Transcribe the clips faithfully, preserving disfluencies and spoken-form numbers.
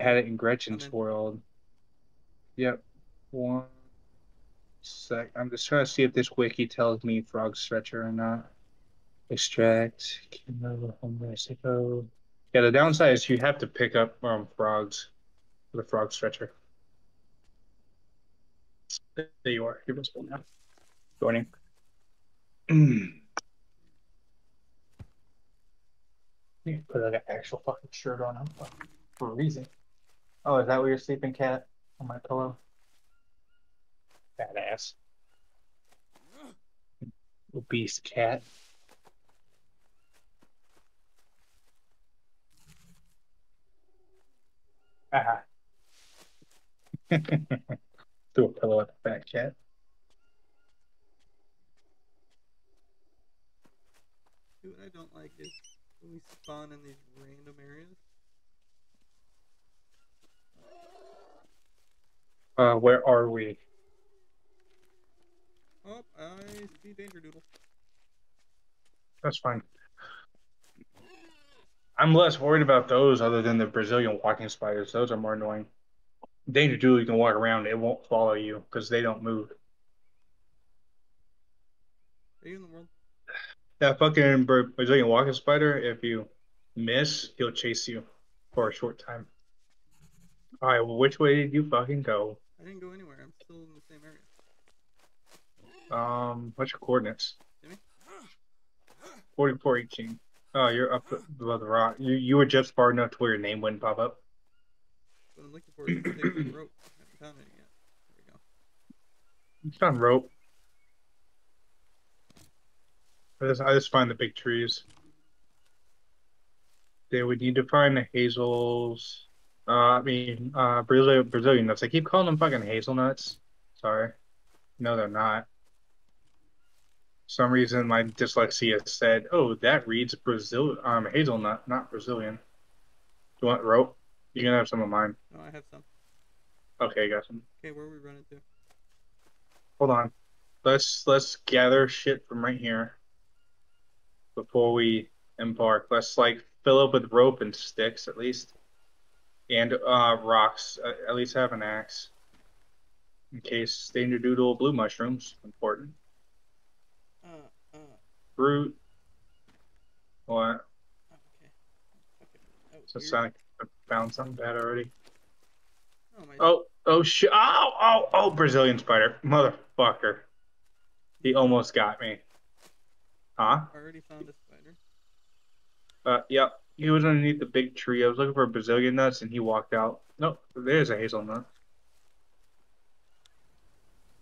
had it in Gretchen's in. world. Yep. One sec. I'm just trying to see if this wiki tells me frog stretcher or not. Extract. Yeah, the downside is you have to pick up um, frogs for the frog stretcher. There you are. You're visible now. Joining. You put like an actual fucking shirt on him for a reason. Oh, is that where you're sleeping, cat? On my pillow? Badass. Obese cat. Ah. Threw a pillow at the back, cat. See what I don't like is when we spawn in these random areas. Uh, where are we? Oh, I see Danger Doodle. That's fine. I'm less worried about those other than the Brazilian walking spiders. Those are more annoying. Danger Doodle, you can walk around. It won't follow you because they don't move. Are you in the world? That fucking Brazilian walking spider, if you miss, he'll chase you for a short time. All right, well, which way did you fucking go? I didn't go anywhere. I'm still in the same area. Um, what's your coordinates? Jimmy? forty-four eighteen. Oh, you're up above the rock. You you were just far enough to where your name wouldn't pop up. What I'm looking for is the rope. I haven't found it yet. There we go. You found rope. I just, I just find the big trees. They would need to find the hazels. Uh, I mean, uh, Brazilian, Brazilian nuts. I keep calling them fucking hazelnuts. Sorry. No, they're not. For some reason, my dyslexia said, oh, that reads Brazil, um, hazelnut, not Brazilian. Do you want rope? You're going to have some of mine. No, I have some. Okay, I got some. Okay, where are we running to? Hold on. Let's, let's gather shit from right here before we embark. Let's, like, fill up with rope and sticks, at least. And uh, rocks. At least have an axe. In case Danger Doodle, blue mushrooms. Important. Uh, uh. Fruit. What? Oh, okay. Okay. So Sonic found something bad already. Oh, my oh, oh, sh oh, oh, oh, Brazilian spider. Motherfucker. He almost got me. Huh? I already found a spider. Uh, yep. He was underneath the big tree. I was looking for Brazilian nuts, and he walked out. Nope, there's a hazelnut.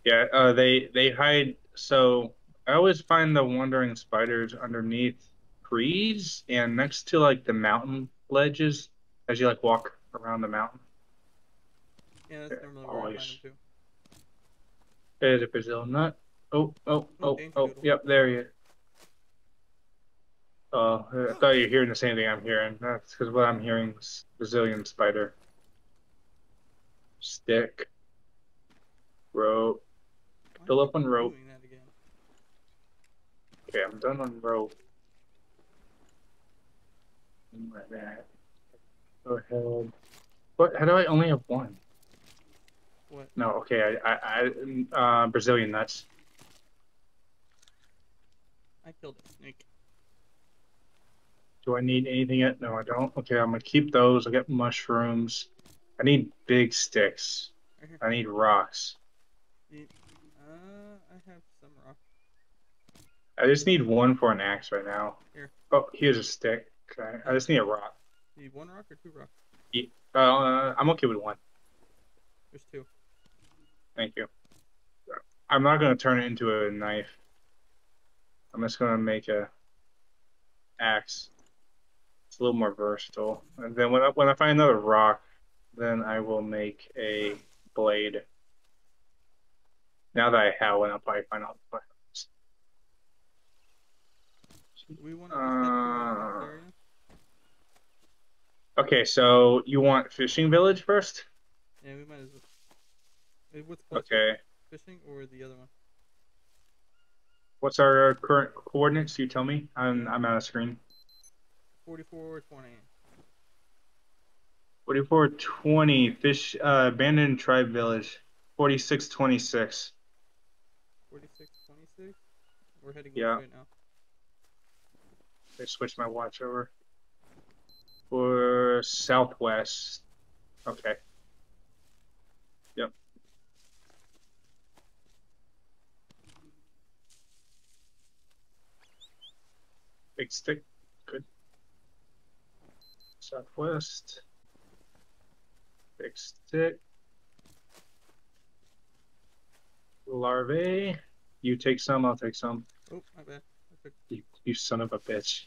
Yeah, uh, they they hide. So I always find the wandering spiders underneath trees and next to like the mountain ledges as you like walk around the mountain. Yeah, that's normally where I find them too. There's a Brazilian nut. Oh, oh, oh, oh. Yep, there he is. Oh, I thought you were hearing the same thing I'm hearing. That's because what I'm hearing is Brazilian spider. Stick. Rope. Fill up on rope. Okay, I'm done on rope. Like that. Go ahead. What? How do I only have one? What? No, okay. I, I, I uh, Brazilian nuts. I killed a snake. Do I need anything yet? No, I don't. Okay, I'm going to keep those. I got mushrooms. I need big sticks. Right I need rocks. Need, uh, I have some rocks. I just need one for an axe right now. Here. Oh, here's a stick. Okay. I just need a rock. You need one rock or two rocks? Yeah, uh, I'm okay with one. There's two. Thank you. I'm not going to turn it into a knife. I'm just going to make a axe. A little more versatile, and then when I, when I find another rock, then I will make a blade. Now that I have one, I'll probably find out. We want to uh, area? Okay, so you want fishing village first? Yeah, we might as well. What's okay. Fishing or the other one? What's our current coordinates? You tell me. I'm I'm out of screen. forty-four twenty. forty-four twenty, fish, uh, abandoned tribe village, forty-six twenty-six. forty-six twenty-six? We're heading yeah. right now. I switched my watch over. For southwest. Okay. Yep. Big stick. Good. Southwest. Big stick. Larvae. You take some, I'll take some. Oh, my bad. Took... You, you son of a bitch.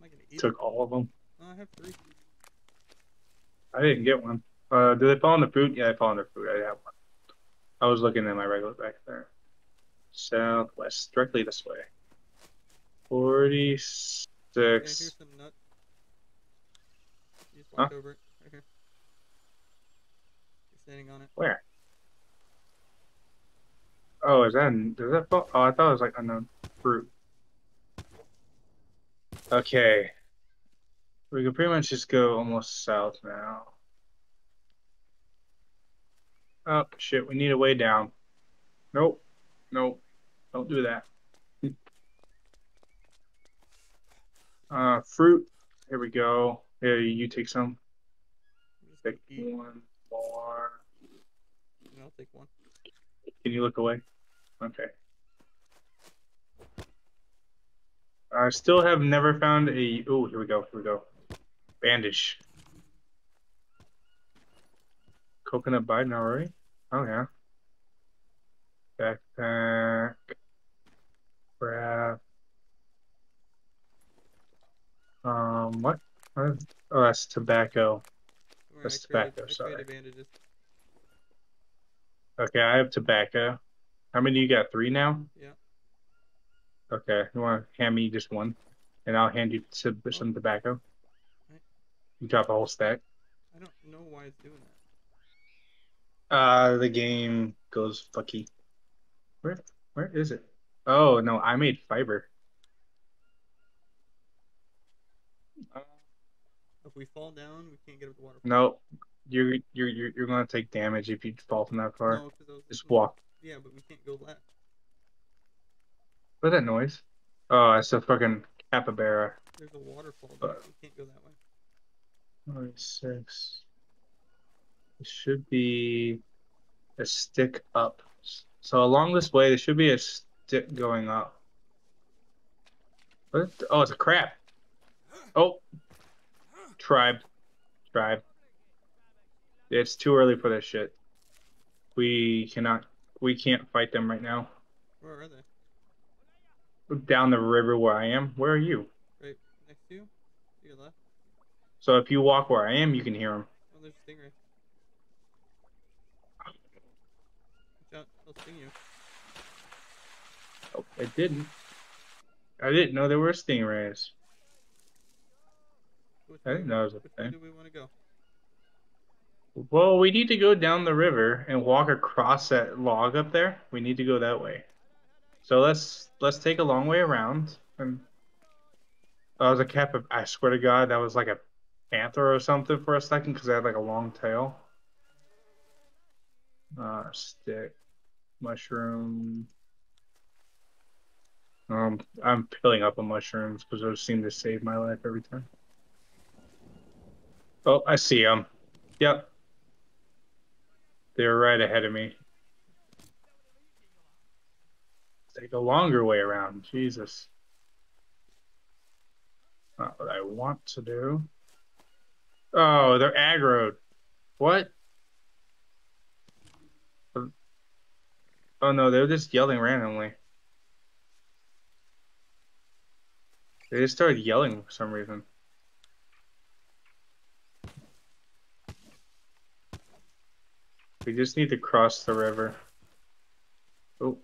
Am I gonna eat Took them? all of them. Oh, I have three. I didn't get one. Uh, do they fall in the food? Yeah, they fall in the food. I have one. I was looking at my regular back there. Southwest, directly this way. forty-six. Yeah, here's some nuts. You just walked huh? over it. Right here. You're standing on it. Where? Oh, is that, does that fall? Oh, I thought it was like unknown fruit. Okay. We can pretty much just go almost south now. Oh, shit, we need a way down. Nope. Nope. Don't do that. uh, fruit. Here we go. Here, you take some. Take one more. I'll take one. Can you look away? Okay. I still have never found a... Oh, here we go, here we go. Bandage. Coconut bite, not already? Oh, yeah. Backpack. Crap. Um, what? Oh, that's tobacco. That's tobacco, sorry. Okay, I have tobacco. How many you got? Three now? Yeah. Okay, you want to hand me just one, and I'll hand you some, some tobacco. Right. You drop a whole stack. I don't know why it's doing that. Uh, the game goes fucky. Where, where is it? Oh no, I made fiber. If we fall down, we can't get up the waterfall. No, you're you're you're you're gonna take damage if you fall from that far. No, just walk. Yeah, but we can't go left. What's that noise? Oh, it's a fucking capybara. There's a waterfall, but we can't go that way. forty-six. It should be a stick up. So along this way, there should be a stick going up. What? Oh, it's a crab. Oh. Tribe. Tribe. It's too early for this shit. We cannot... We can't fight them right now. Where are they? Down the river where I am. Where are you? Right next to you. To your left. So if you walk where I am, you can hear him. Oh, there's a stingray. Watch out. They'll sting you. Oh, it didn't. I didn't know there were stingrays. Which I didn't know it was a which thing. Where do we want to go? Well, we need to go down the river and walk across that log up there. We need to go that way. So let's let's take a long way around. And I was a cap of I swear to God that was like a panther or something for a second because it had like a long tail. Uh, stick, mushroom. Um, I'm filling up on mushrooms because those seem to save my life every time. Oh, I see them. Yep, they're right ahead of me. Take a longer way around. Jesus. Not what I want to do. Oh, they're aggroed. What? Oh no, they're just yelling randomly. They just started yelling for some reason. We just need to cross the river. Oh.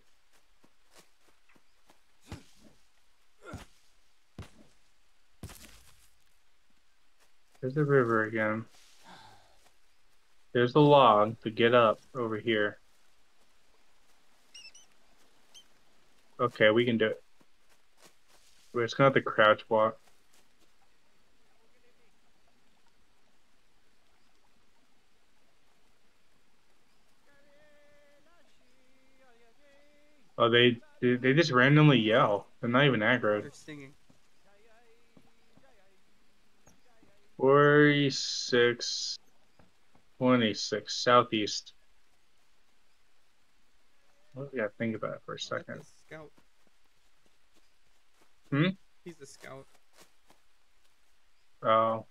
There's the river again. There's the log to get up over here. Okay, we can do it. We're just gonna have to crouch walk. Oh, they they just randomly yell. They're not even aggroed. They're singing. forty-six, twenty-six, southeast. What do we gotta think about it for a second? He's a scout. Hmm? He's a scout. Oh.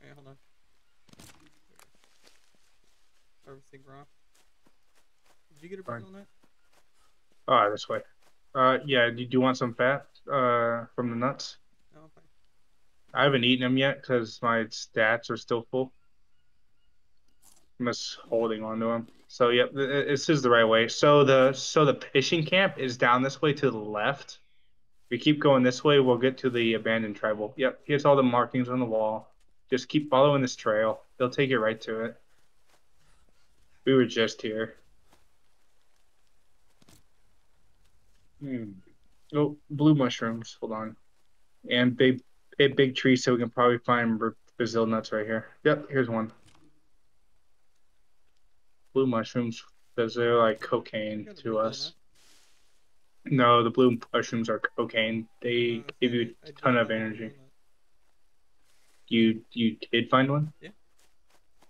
Okay, hold on. Harvesting rock. Did you get a Brazil nut? Ah, this way. Uh, yeah, do you want some fat uh, from the nuts? No, I'm fine. I haven't eaten them yet because my stats are still full. I'm just holding on to them. So, yep, this is the right way. So the so the fishing camp is down this way to the left. If we keep going this way, we'll get to the abandoned tribal. Yep, here's all the markings on the wall. Just keep following this trail. They'll take you right to it. We were just here. Hmm. Oh, blue mushrooms. Hold on. And big, big, big tree, so we can probably find Brazil nuts right here. Yep, here's one. Blue mushrooms, because they're like cocaine to us. Nut. No, the blue mushrooms are cocaine. They uh, give you a ton of energy. You you did find one? Yeah.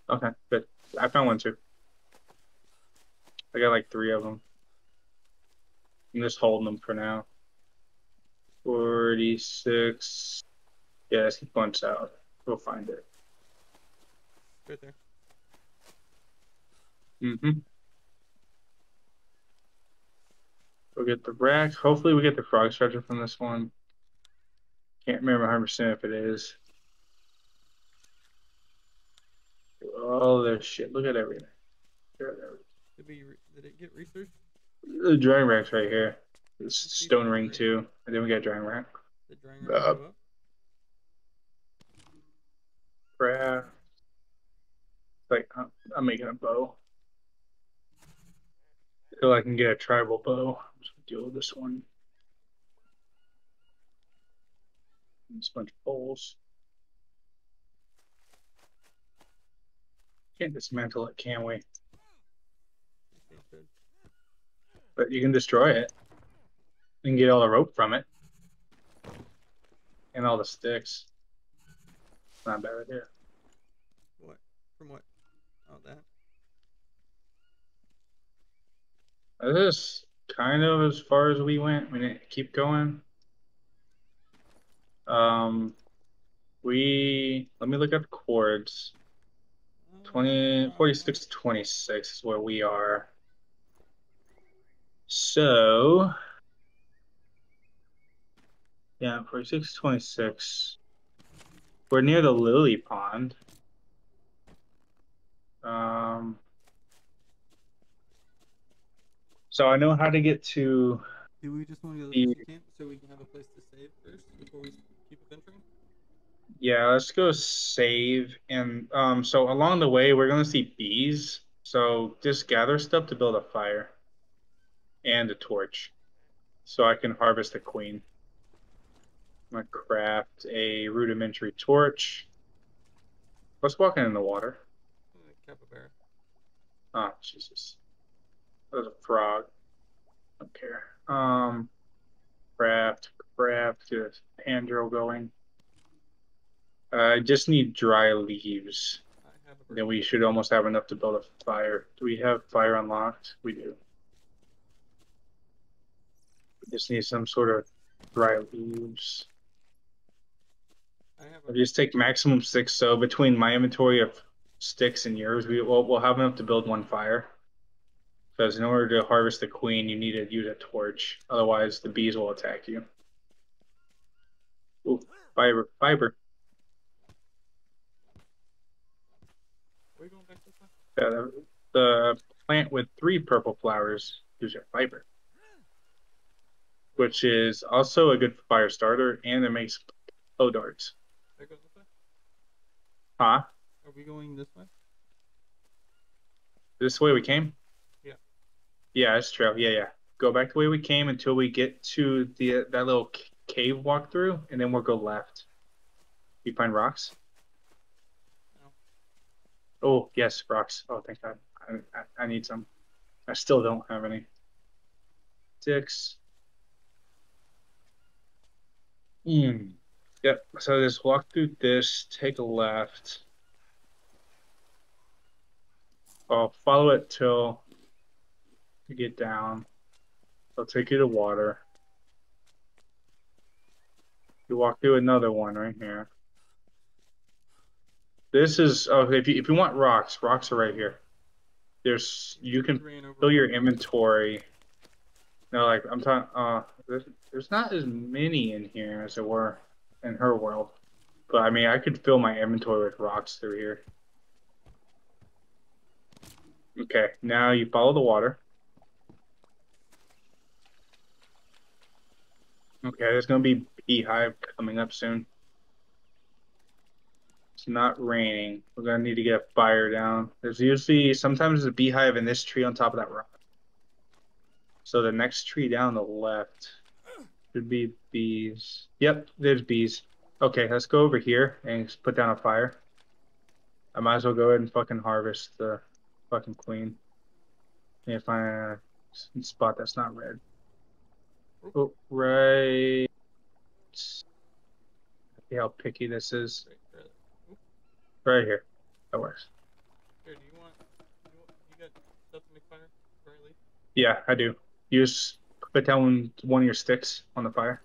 Okay, good. I found one too. I got like three of them. I'm just holding them for now. forty-six. Yeah, let's keep going south. We'll find it. Right there. Mm-hmm. We'll get the rack. Hopefully we get the frog stretcher from this one. Can't remember one hundred percent if it is. All this shit. Look at everything. Look at everything. Did, we re did it get researched? The drying rack's right here. It's stone ring too, and then we got drying rack. The drying rack uh, go up? Craft. Like I'm, I'm making a bow. So I can get a tribal bow. I'm just gonna deal with this one. This bunch of poles. Can't dismantle it, can we? But you can destroy it and get all the rope from it and all the sticks. Not bad right here. What? From what? All that? This is kind of as far as we went. We didn't keep going. Um, we let me look up cords. Twenty forty-six to twenty-six is where we are. So, yeah, forty-six, twenty-six. We're near the Lily Pond. Um, so I know how to get to. Do we just want to go to the fishing camp so we can have a place to save first before we keep adventuring? Yeah, let's go save, and um, so along the way we're gonna see bees. So just gather stuff to build a fire. And a torch, so I can harvest the queen. I'm gonna craft a rudimentary torch. What's walking in the water? A capybara. Ah, oh, Jesus. That was a frog. I don't care. Um, craft, craft, get a hand drill going. Uh, I just need dry leaves. I have a then we should almost have enough to build a fire. Do we have fire unlocked? We do. Just need some sort of dry leaves. I have a... Just take maximum sticks. So between my inventory of sticks and yours, we will we'll have enough to build one fire. Because in order to harvest the queen, you need to use a torch. Otherwise, the bees will attack you. Ooh, fiber, fiber. Where are you going back this time? Yeah, the, the plant with three purple flowers gives you fiber. Which is also a good fire starter, and it makes blow darts. That goes this way? Huh? Are we going this way? This way we came? Yeah. Yeah, that's true. Yeah, yeah. Go back the way we came until we get to the that little cave walkthrough, and then we'll go left. You find rocks? Oh, yes, rocks. Oh, thank God. I, I, I need some. I still don't have any. Six. Mm. Yep, so just walk through this, take a left. I'll follow it till you get down. I'll take you to water. You walk through another one right here. This is, oh, if you, if you want rocks, rocks are right here. There's, you can fill your inventory. No, like, I'm talking, uh, there's, there's not as many in here as there were in her world. But, I mean, I could fill my inventory with rocks through here. Okay, now you follow the water. Okay, there's going to be beehive coming up soon. It's not raining. We're going to need to get a fire down. There's usually, sometimes there's a beehive in this tree on top of that rock. So the next tree down the left should be bees. Yep, there's bees. Okay, let's go over here and put down a fire. I might as well go ahead and fucking harvest the fucking queen. If I find a spot that's not red. Oh, right. See how picky this is. Right here. That works. Here, do you want, you want, you got stuff to make fire currently? Yeah, I do. You just put down one of your sticks on the fire.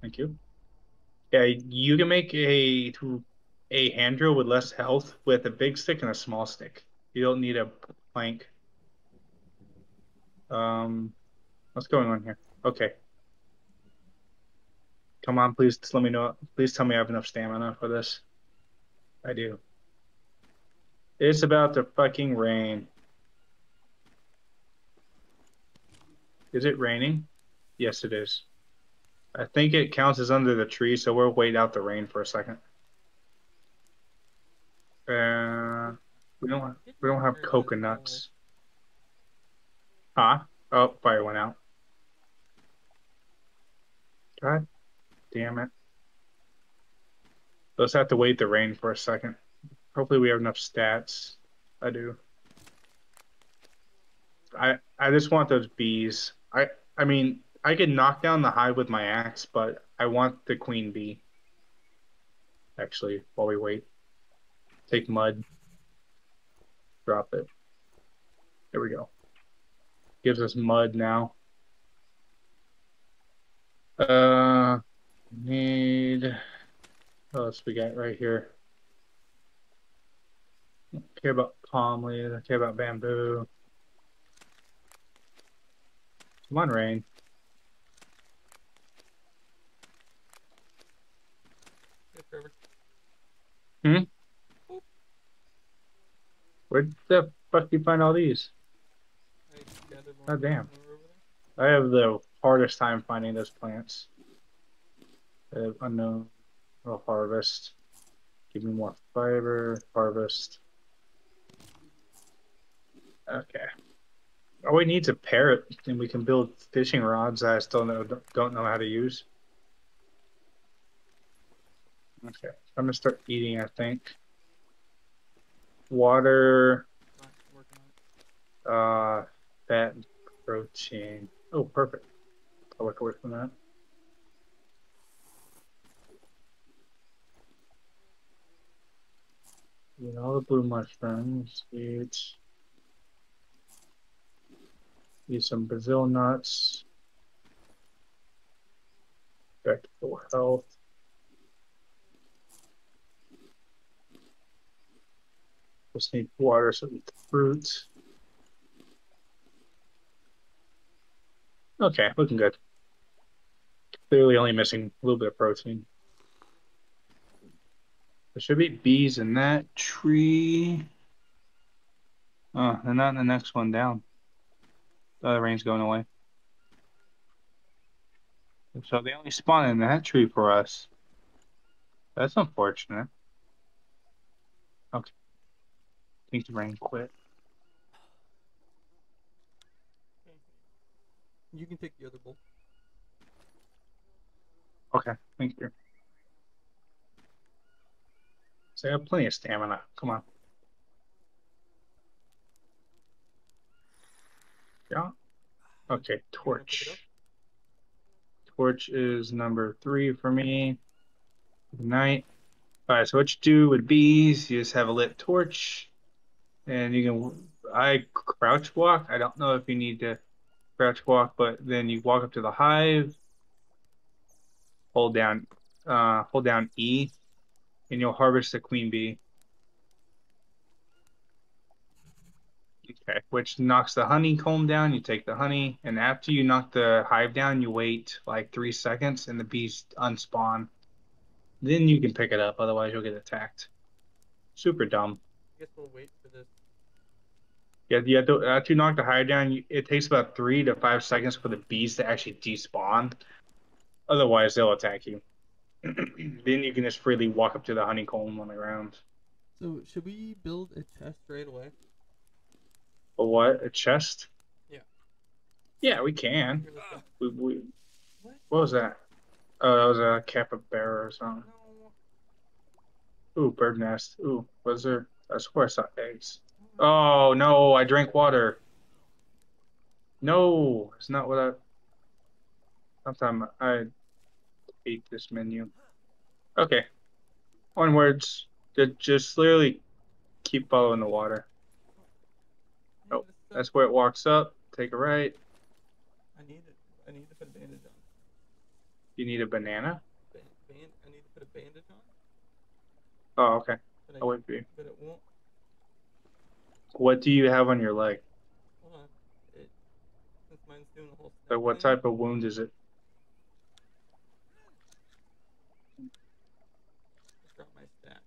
Thank you. Yeah, you can make a a hand drill with less health with a big stick and a small stick. You don't need a plank. Um, what's going on here? Okay. Come on, please let me know. Please tell me I have enough stamina for this. I do. It's about to fucking rain. Is it raining? Yes, it is. I think it counts as under the tree, so we'll wait out the rain for a second. Uh, we don't. We don't have coconuts. Huh? Oh, fire went out. God. Damn it. Let's have to wait the rain for a second. Hopefully we have enough stats. I do. I I just want those bees. I, I mean, I could knock down the hive with my axe, but I want the queen bee. Actually, while we wait. Take mud. Drop it. There we go. Gives us mud now. Uh... Need what else we got right here? I don't care about palm leaves, I care about bamboo. Come on, rain. Hmm? Where the fuck do you find all these? God damn. I have the hardest time finding those plants. Unknown. I'll harvest. Give me more fiber. Harvest. Okay. All we need is a parrot, and we can build fishing rods that I still know, don't know how to use. Okay. I'm going to start eating, I think. Water. Uh, fat and protein. Oh, perfect. I'll look away from that. Eat all the blue mushrooms, eat, eat some Brazil nuts, back to full health. Just need water, so eat the fruits. Okay, looking good. Clearly only missing a little bit of protein. There should be bees in that tree. Oh, they're not in the next one down. Oh, the rain's going away. So they only spawn in that tree for us. That's unfortunate. Okay. I think the rain quit. You can take the other bowl. Okay, thank you. I have plenty of stamina. Come on. Yeah. Okay, torch. Torch is number three for me. Ignite. All right, so what you do with bees, you just have a lit torch, and you can, I crouch walk. I don't know if you need to crouch walk, but then you walk up to the hive, hold down, uh, hold down E, and you'll harvest the queen bee. Okay, which knocks the honeycomb down. You take the honey, and after you knock the hive down, you wait like three seconds, and the bees unspawn. Then you can pick it up, otherwise you'll get attacked. Super dumb. I guess we'll wait for this. Yeah, you have to, after you knock the hive down, you, it takes about three to five seconds for the bees to actually despawn. Otherwise, they'll attack you. Then you can just freely walk up to the honeycomb on the ground. So, should we build a chest right away? A what? A chest? Yeah. Yeah, we can. Uh, we, we, what? what was that? Oh, that was a capybara or something. No. Ooh, bird nest. Ooh, was there? I swear I saw eggs. Oh, no, I drank water. No, it's not what I... Sometimes I hate this menu. Okay. Onwards. Just literally keep following the water. Oh, that's where it walks up. Take a right. I need it. I need to put a bandage on. You need a banana? Band, band, I need to put a bandage on. Oh, okay. But I'll I, wait for you. But it won't. What do you have on your leg? Hold on. It, since mine's doing the whole thing. So what type of wound is it? I dropped my stack.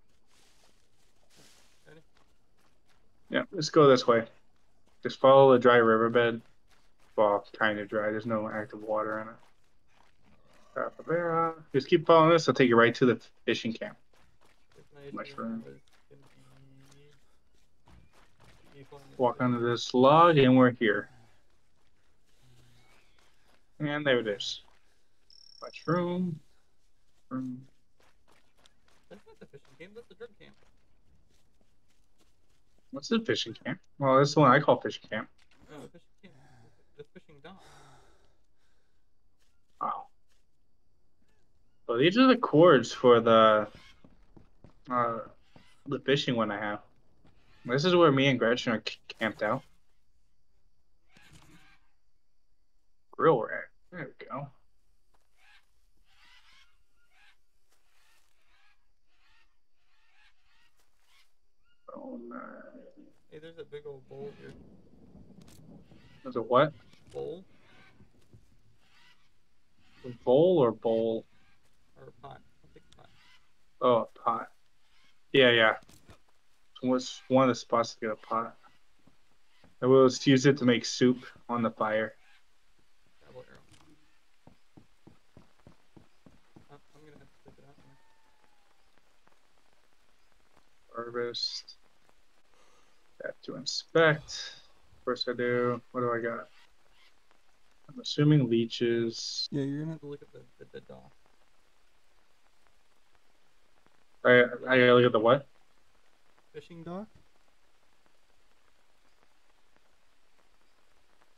Ready? Yeah, let's go this way. Just follow the dry riverbed. Well, kind of dry. There's no active water in it. Just keep following this. I'll take you right to the fishing camp. Mushroom. Walk under this log, and we're here. And there it is. Mushroom. Mushroom. That's not the fishing camp. That's the drug camp. What's the fishing camp? Well, that's the one I call fishing camp. Oh, the fishing camp. The fishing dock. Wow. So these are the cords for the uh, the fishing one I have. This is where me and Gretchen are camped out. Grill rack. There we go. Oh, nice. Hey, there's a big old bowl here. There's a what? Bowl. A bowl or bowl? Or a pot. I'll take a pot. Oh, a pot. Yeah, yeah. What's one of the spots to get a pot? I will just use it to make soup on the fire. Double arrow. Oh, I'm gonna have to put it out here. Harvest. Got to inspect. First I do. What do I got? I'm assuming leeches. Yeah, you're gonna have to look at the at the dock. I, I gotta look at the what? Fishing dock?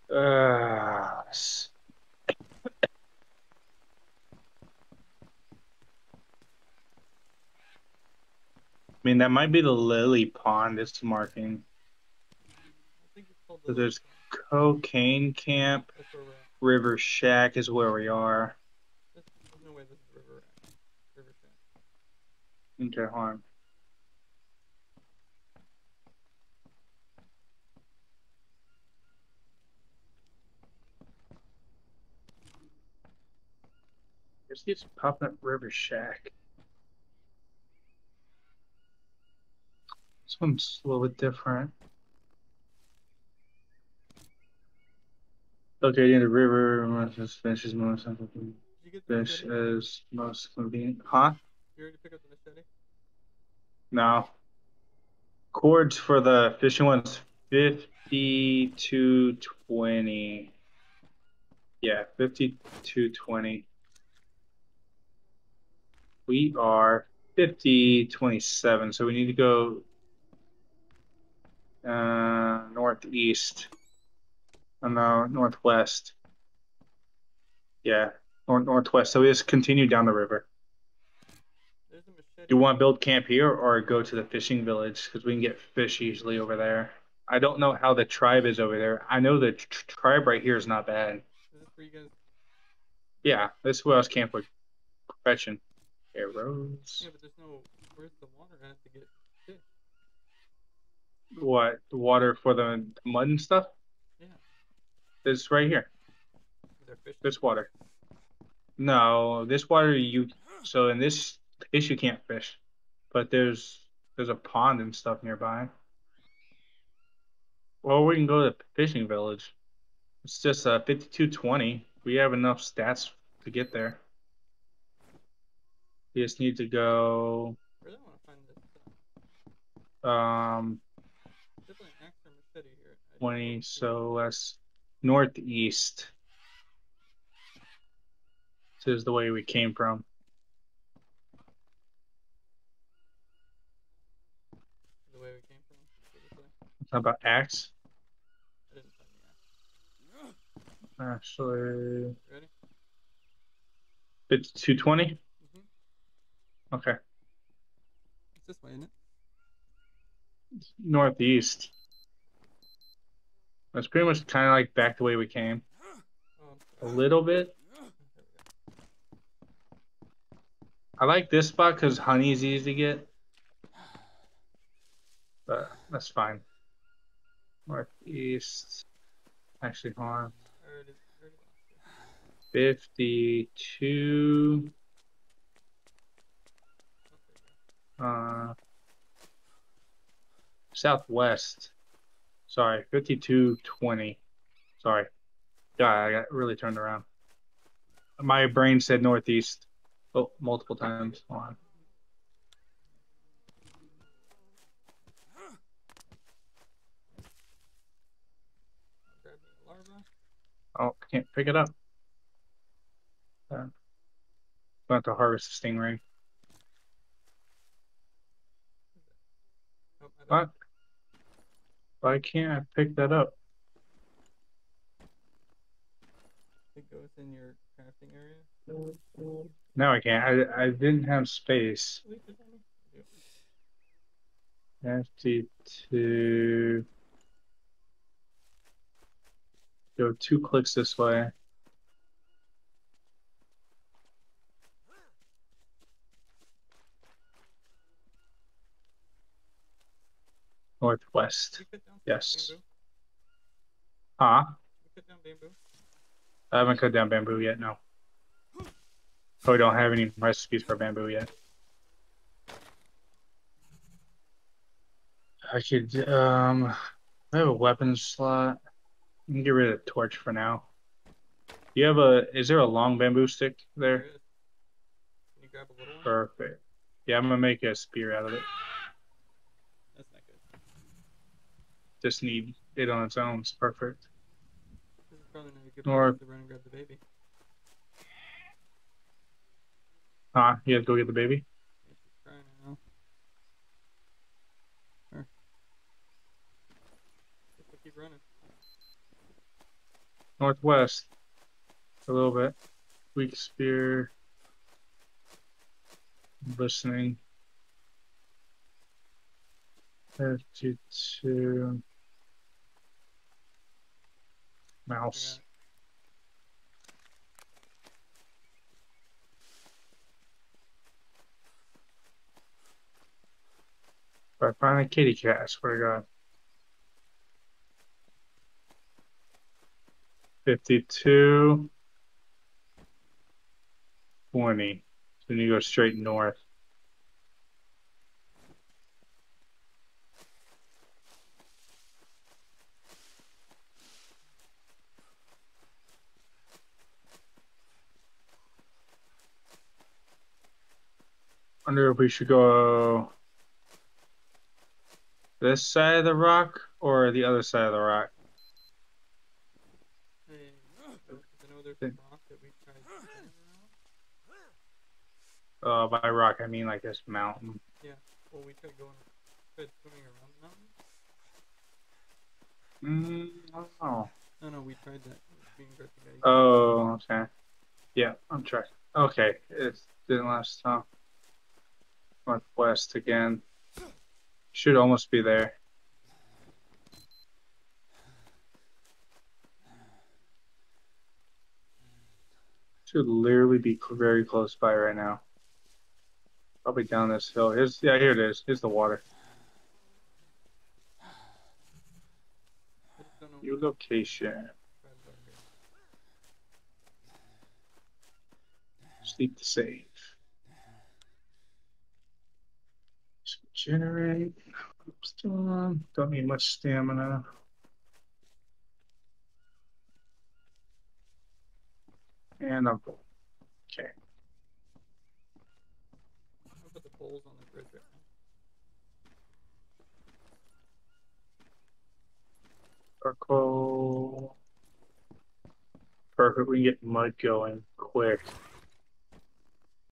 Uh, I mean, that might be the Lily Pond it's marking. I think it's called the There's Cocaine Camp. River Shack is where we are. There's no way this is River Shack. River Shack. Okay, hold on. Just keeps popping up River Shack. This one's a little bit different. Okay, in the river, fish is most convenient. Fish is most convenient. Huh? You already picked up the machete? No. Cords for the fishing one's fifty-two twenty. Yeah, fifty-two twenty. We are fifty, twenty-seven. So we need to go uh, northeast. Oh, no, northwest. Yeah, nor northwest. So we just continue down the river. Do you want to build camp here or go to the fishing village? Because we can get fish easily over there. I don't know how the tribe is over there. I know the tr tribe right here is not bad. Is this where you guys... Yeah, this is where I was camp with Gretchen. Arrows. Yeah, but there's no... Where's the water at to get fish? What? The water for the mud and stuff? Yeah. It's right here. Is there fish? This water. No, this water you... So in this... Fish you can't fish, but there's there's a pond and stuff nearby. Well, we can go to the fishing village. It's just uh, fifty-two twenty. We have enough stats to get there. We just need to go. Really want to find this. Um. Definitely an extra city here. twenty, so that's northeast. This is the way we came from. How about axe? Actually, ready? It's two twenty. Mm-hmm. Okay. It's this way, isn't it? It's northeast. That's pretty much kind of like back the way we came. Oh, a little bit. I like this spot because honey is easy to get. But that's fine. Northeast, actually, hold on. fifty-two. Uh, southwest. Sorry, fifty-two twenty. Sorry. God, I got really turned around. My brain said northeast. Oh, multiple times. Hold on. Oh, can't pick it up. Uh, I'm going to harvest the stingray. Nope, what? Why can't I pick that up? It goes in your crafting area? No, I can't. I, I didn't have space. fifty-two... Go two clicks this way. Northwest. Yes. Huh? I haven't cut down bamboo yet, no. Probably don't have any recipes for bamboo yet. I could, um, I have a weapons slot. You can get rid of the torch for now. You have a... Is there a long bamboo stick there? There is. Can you grab a little one? Perfect. Yeah, I'm gonna make a spear out of it. That's not good. Just need it on its own. It's perfect. This is probably not a good or... place to run and grab the baby. Huh? You have to go get the baby? I'm trying now. Sure. Just to keep running. Northwest, a little bit. Weak spear. Listening. fifty-two. Mouse. I, I find a kitty cat, I swear to God. fifty-two, twenty. So you go straight north. I wonder if we should go this side of the rock or the other side of the rock. uh, by rock, I mean like this mountain. Yeah. Well, we could go on, could swimming around the mountain. Mm, I don't know. No, no, we tried that. Oh, okay. Yeah, I'm trying. Okay, it didn't last time. Northwest again. Should almost be there. Should literally be very close by right now. Probably down this hill. Here's, yeah, here it is. Here's the water. Your location. Sleep to save. Generate. Don't need much stamina. And I'm full. Okay. I'll put the poles on the bridge right now. Circle. Perfect. We can get mud going quick.